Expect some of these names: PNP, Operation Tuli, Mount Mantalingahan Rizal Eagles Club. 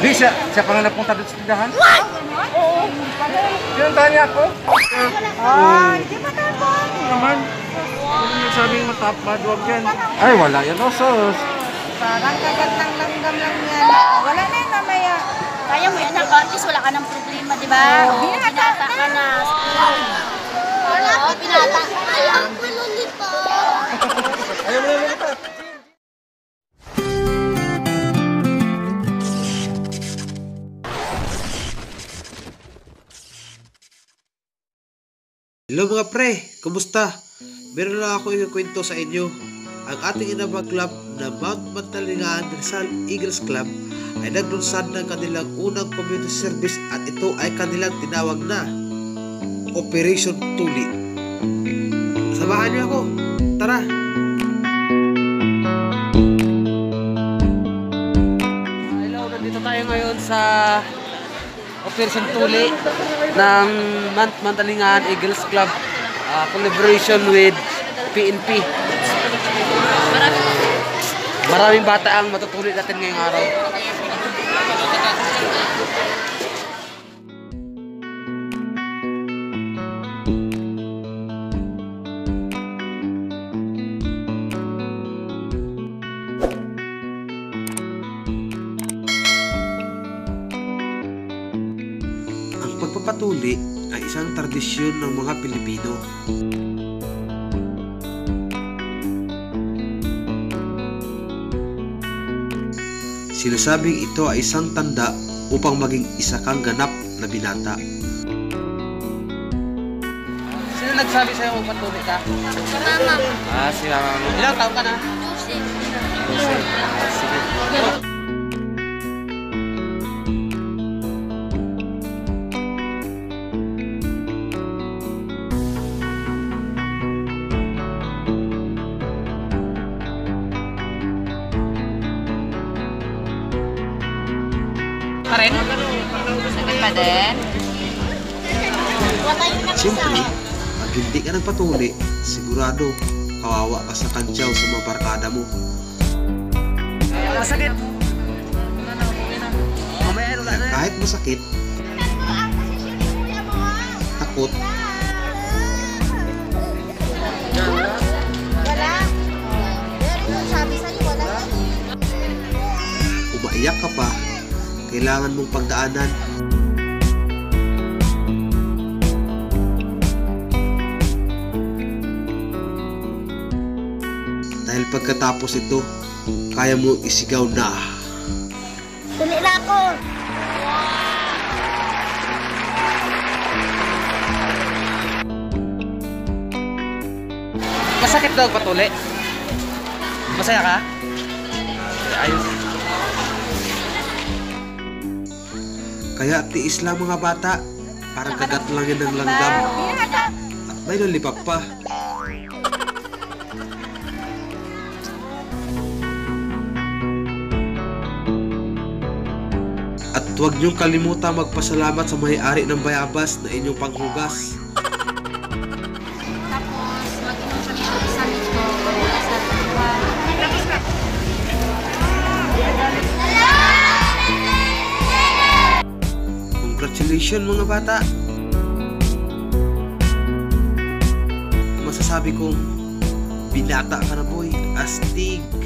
Lisa, siapa yang ada punta di sepedahan? What? Oh, dia tanya aku. Oh, dia matapad. Naman, yung sabing matapad, huwag yan. Ay, wala yan, osos. Parang kagat ng langgam-langgam yan. Wala na yung namaya. Kaya mo yan, at least wala ka ng problema, di ba? Binata ka na. Wala, binata ka na. Ayaw mo lulipat. Ayaw mo lulipat. Hello mga pre, kumusta? Meron lang ako ikukwento sa inyo. Ang ating inabang club na Mount Mantalingahan Rizal Eagles Club ay naglunsad ng kanilang unang community service at ito ay kanilang tinawag na Operation Tuli. Samahan niyo ako, tara! Hello, nandito tayo ngayon sa Operation Tuli ng Mount Mantalingahan Eagles Club, collaboration with PNP. Maraming bata ang matutuli natin ngayong araw. Pagpapatuli ay isang tradisyon ng mga Pilipino. Sinasabing ito ay isang tanda upang maging isa kang ganap na binata. Sino nagsabi sa'yo magpatuli ka? Si Mama. Ah, si Mama. Ilang taon ka na? 12. Siyempre, pag hindi ka nagpatuli, sigurado kawawa ka sa kantsaw sa mga barkada mo. Masakit! Kahit masakit, takot, umaiyak ka pa, kailangan mong pagdaanan. Dahil pagkatapos ito, kaya mo isigaw na tuli na ako! Masakit daw patuli? Masaya ka? Ayos. Kaya tiis lang mga bata, parang kagat lang yan ng langgam. At may nalipap pa. At huwag niyong kalimutan magpasalamat sa may-ari ng bayabas na inyong panghugas. Tapos, mag-inom sa isang ito. Congratulations mga bata! Masasabi kong binata ka na boy, astig!